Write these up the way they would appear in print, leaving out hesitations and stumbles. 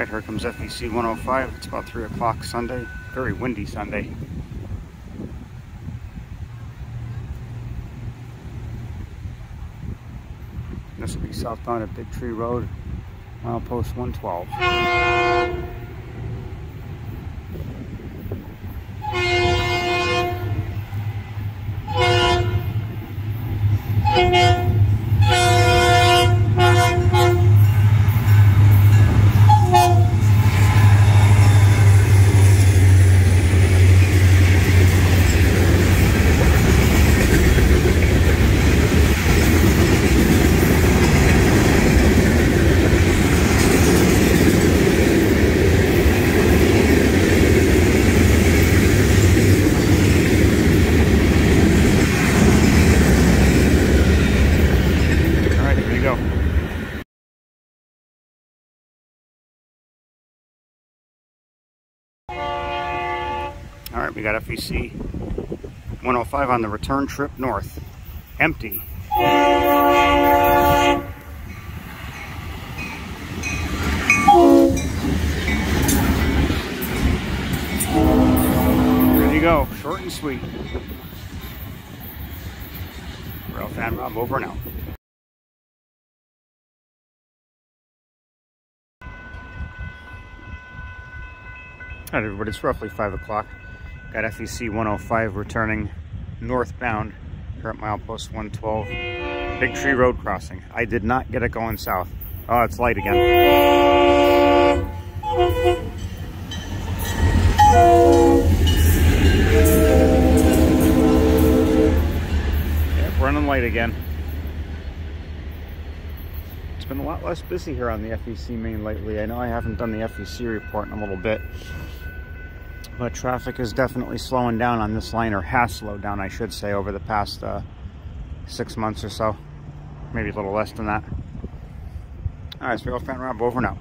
right, here comes FEC 105. It's about 3 o'clock Sunday. Very windy Sunday. This will be southbound at Big Tree Road, milepost 112. Alright, we got FEC 105 on the return trip north. Empty. There you go, short and sweet. Railfan Rob over and out. Alright everybody, it's roughly 5 o'clock. Got FEC 105 returning northbound here at milepost 112. Big Tree Road crossing. I did not get it going south. Oh, it's light again. Yep, running light again. It's been a lot less busy here on the FEC main lately. I know I haven't done the FEC report in a little bit. But traffic is definitely slowing down on this line, or has slowed down, I should say, over the past 6 months or so. Maybe a little less than that. All right, so Railfan Rob over now.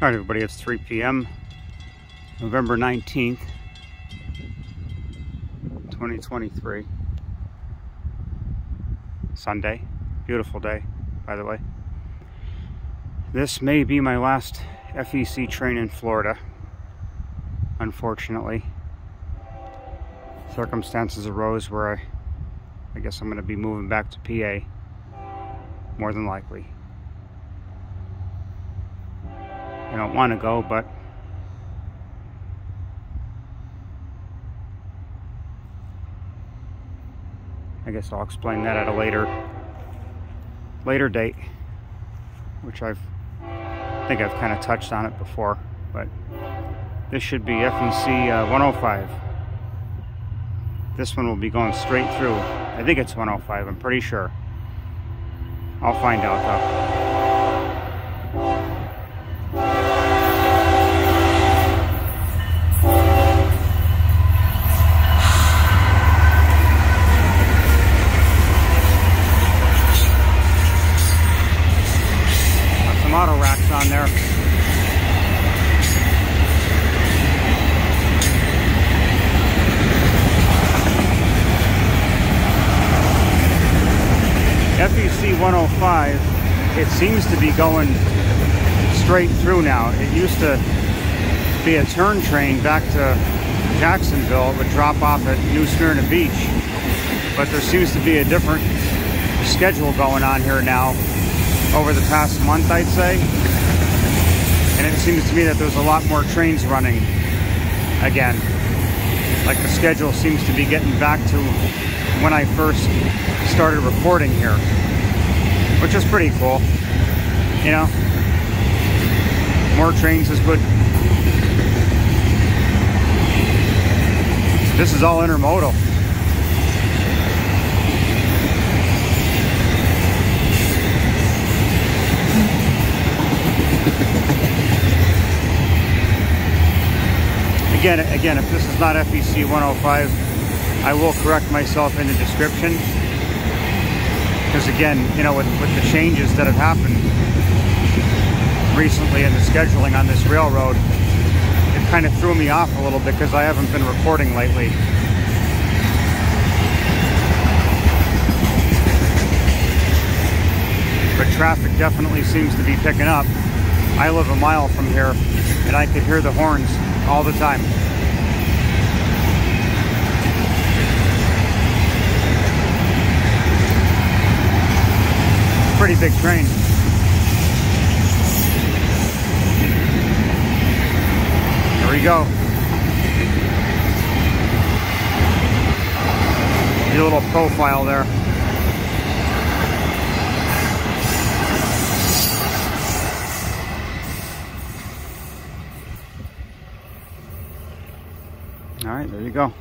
All right, everybody, it's 3 p.m. November 19th, 2023. Sunday. Beautiful day, by the way. This may be my last FEC train in Florida, unfortunately. Circumstances arose where I guess I'm going to be moving back to PA, more than likely. I don't want to go, but I guess I'll explain that at a later date, which I think I've kind of touched on it before, but this should be FEC 105. This one will be going straight through. I think it's 105, I'm pretty sure. I'll find out though. FEC 105, it seems to be going straight through now. It used to be a turn train back to Jacksonville. It would drop off at New Smyrna Beach. But there seems to be a different schedule going on here now over the past month, I'd say. And it seems to me that there's a lot more trains running again. like the schedule seems to be getting back to when I first started recording here, which is pretty cool, you know. More trains is good. This is all intermodal. Again, if this is not FEC 105, I will correct myself in the description. Because again, you know, with the changes that have happened recently in the scheduling on this railroad, it kind of threw me off a little bit because I haven't been recording lately. But traffic definitely seems to be picking up. I live a mile from here, and I could hear the horns all the time. Pretty big train. Here we go. Your little profile there. All right, there you go.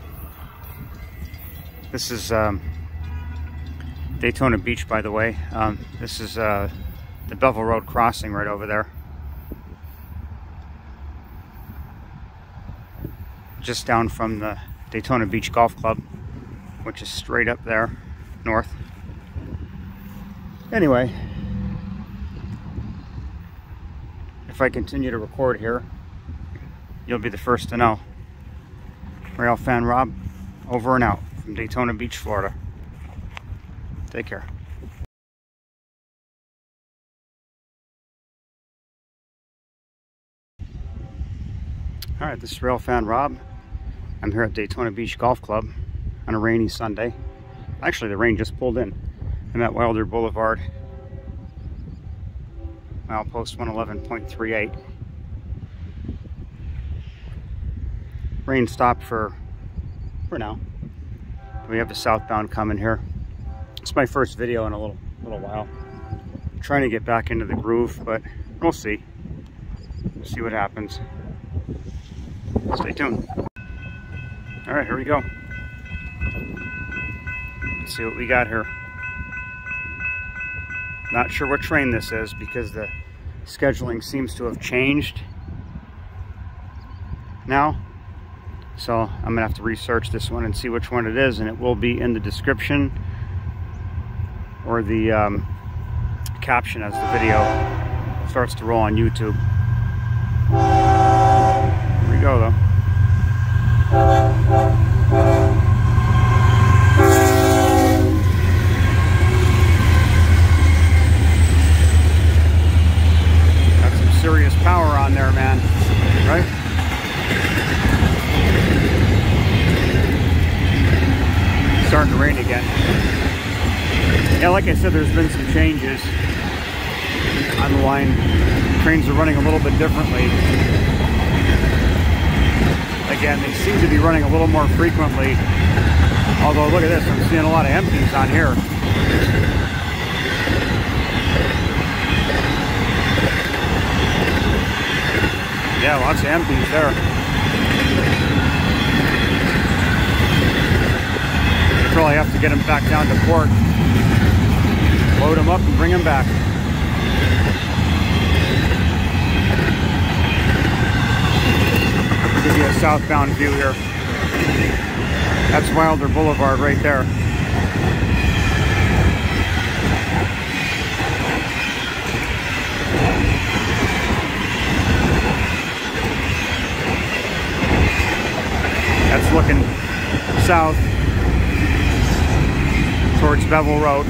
This is Daytona Beach, by the way. This is the Beville Road crossing right over there. Just down from the Daytona Beach Golf Club, which is straight up there, north. Anyway, if I continue to record here, you'll be the first to know. Railfan Rob, over and out from Daytona Beach, Florida. Take care. All right, this is Railfan Rob. I'm here at Daytona Beach Golf Club on a rainy Sunday. Actually, the rain just pulled in. I'm at Wilder Boulevard, milepost 111.38. Rain stopped for now. We have the southbound coming here. It's my first video in a little while. I'm trying to get back into the groove, but we'll see. We'll see what happens. Stay tuned. All right, here we go. Let's see what we got here. Not sure what train this is because the scheduling seems to have changed now. So I'm gonna have to research this one and see which one it is, and it will be in the description or the caption as the video starts to roll on YouTube. Here we go, though. Got some serious power on there, man, right? Starting to rain again. Yeah, like I said, there's been some changes on the line. Trains are running a little bit differently. Again, they seem to be running a little more frequently. Although, look at this, I'm seeing a lot of empties on here. Yeah, lots of empties there. Probably have to get them back down to port, load them up, and bring them back. Give you a southbound view here. That's Wilder Boulevard right there. That's looking south towards Beville Road.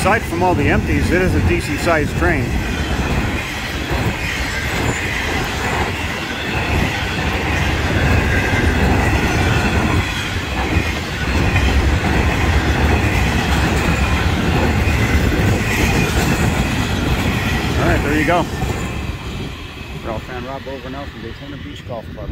aside from all the empties, it is a decent sized train. Alright, there you go. Railfan Rob over now from Daytona Beach Golf Club.